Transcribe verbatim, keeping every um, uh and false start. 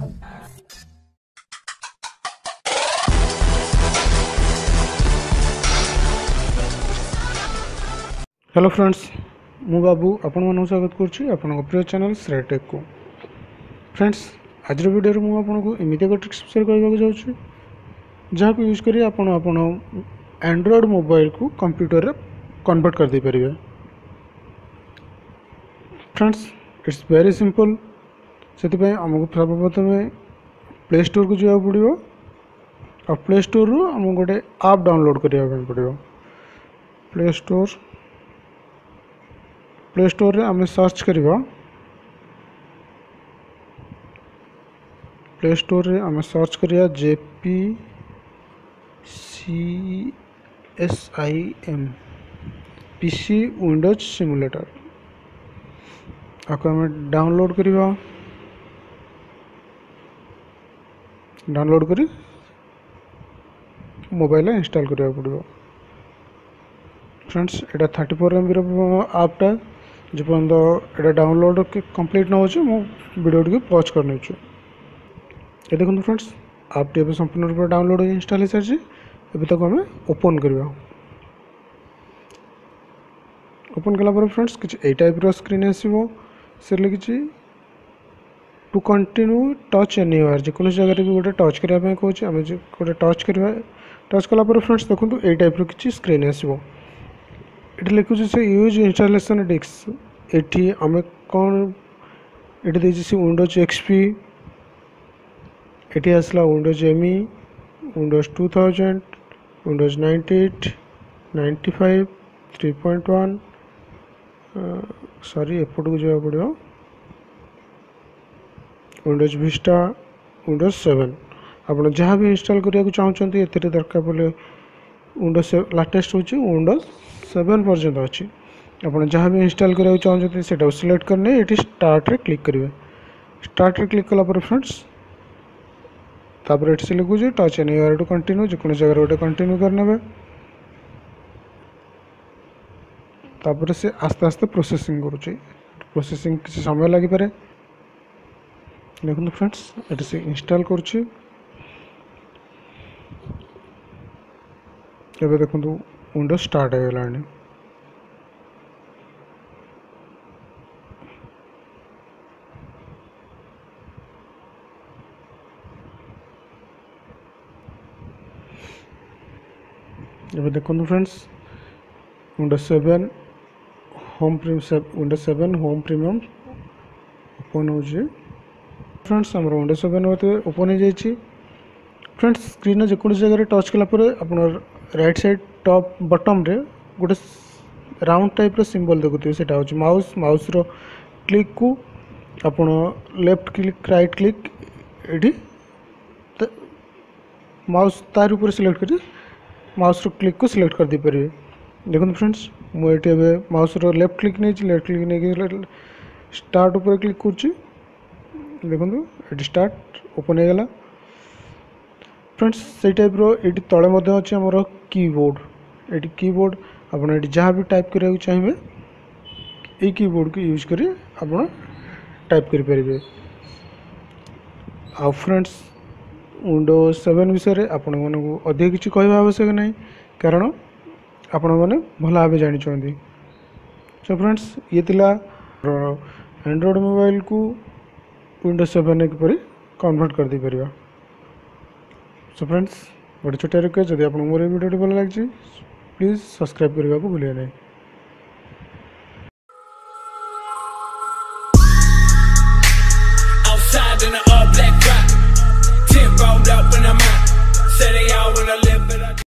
Hello friends, मु बाबू आपण मानू स्वागत करुच्ची आपण प्रिय चैनल श्रेया टेक को। फ्रेंड्स, आज वीडियो मु आपण को एमती एक ट्रिक्स शेयर करवाक जाऊँगी जहाँ को यूज करी आपण आपण एंड्रॉइड मोबाइल को कंप्यूटर रे कन्वर्ट कर दे परिबे। Friends, it's very simple. से आमको सर्वप्रथम प्ले स्टोर को जावाक पड़ो और प्ले स्टोर रु आम गोटे आप डाउनलोड करने पड़ो। प्ले स्टोर प्ले स्टोर रे आम सर्च करवा, प्ले स्टोर रे आम सर्च करवा जेपीसीएसआई पीसी विंडोज सिम्युलेटर। आपको आम डाउनलोड करवा, डाउनलोड करी मोबाइल इंस्टॉल करवा पड़ो। फ्रेंड्स, एटा थर्टी फोर एम आपटा जो पर्यटन यहाँ डाउनलोड कम्प्लीट न हो मुझे भिडियो टी पज कर नहीं। ये देखो फ्रेंड्स, आप टी संपूर्ण रूप से डाउनलोड इंस्टॉल हो सारी। एवं आम ओपन करवा, ओपन कलापर फ्रेंड्स किसी ए टाइप स्क्रीन आसो। सर लिखी टू कंटिन्यू टच एनीवेयर, जेकोसी जगह भी गोटे टच करने कहे आम गोटे टच करवा। टच कलापर फ्रेंड्स देखो ये टाइप किसी स्क्रीन आसो। ये लिखु से यूज इंस्टॉलेशन डिस्क। ये आम कौन ये सी विंडोज एक्सपी, ये आसला Windows ME, Windows two thousand, Windows ninety eight, ninety five, three point one. Sorry, एपट को जावाक पड़ो। विंडोज विस्टा, विंडोज सेवन आप जहाँ भी इंस्टॉल करने चाहते ये दरकार पड़े। विंडोज लेटेस्ट हो विंडोज सेवन पर्यंत अच्छी। आप जहाँ भी इंस्टॉल करने चाहते से सिलेक्ट करने ये स्टार्ट रे क्लिक करेंगे। स्टार्ट रे क्लिक कलापर फ्रेंड्स तापर ये लिखुचे टच एनीवेयर टू कंटिन्यू, जेको जगह गोटे कंटिन्यू करने। तापर से आस्ते आस्ते प्रोसेसिंग करुचे, प्रोसेसिंग किसी समय लगिपे। देखो फ्रेंड्स, ये से इंस्टॉल करुचे। एबे देखो विंडोज स्टार्ट हो गला। एबे देखो friends, Windows seven home premium, Windows seven home premium open हो। फ्रेंड्स, हमर विंडोज सेवन ओपन हो जाइए। फ्रेंड्स, स्क्रीन जेको जगह टच कलापर आप राइट साइड टॉप बटम रे गोटे राउंड टाइप रो सिंबल देखुए सेटा होची माउस। माउस रो क्लिक को आपण लेफ्ट क्लिक, राइट क्लिक, एडी माउस तार ऊपर सिलेक्ट कर माउस रो क्लिक को सिलेक्ट कर दे परिवे। देखो फ्रेंड्स, मो एटी एबे माउस रो लेफ्ट क्लिक नै लेफ्ट क्लिक नै स्टार्ट ऊपर क्लिक करची। देखो एडी स्टार्ट ओपन हो गेला। फ्रेंड्स, से टाइप रो ये तले मध्य अच्छे आमर कीबोर्ड। ये कीबोर्ड आपड़ ये जहाँ भी टाइप करा चाहिए ये कीबोर्ड को यूज कर टाइप करें। आ फ्रेंड्स, विंडोज सेवन विषय आपण मानक अधिक किसी कहवा आवश्यक ना, कारण आपण मैंने भल भाव जानते। सो फ्रेंड्स, ये एंड्रॉइड मोबाइल को विंडोज सेवन किपर कन्वर्ट कर दे परिबा। सो फ्रेंड्स, गोटे छोटा रिक्वेस्ट, जब आपको मोर वीडियो भल लगी प्लीज सब्सक्राइब करने को भूलिए नहीं।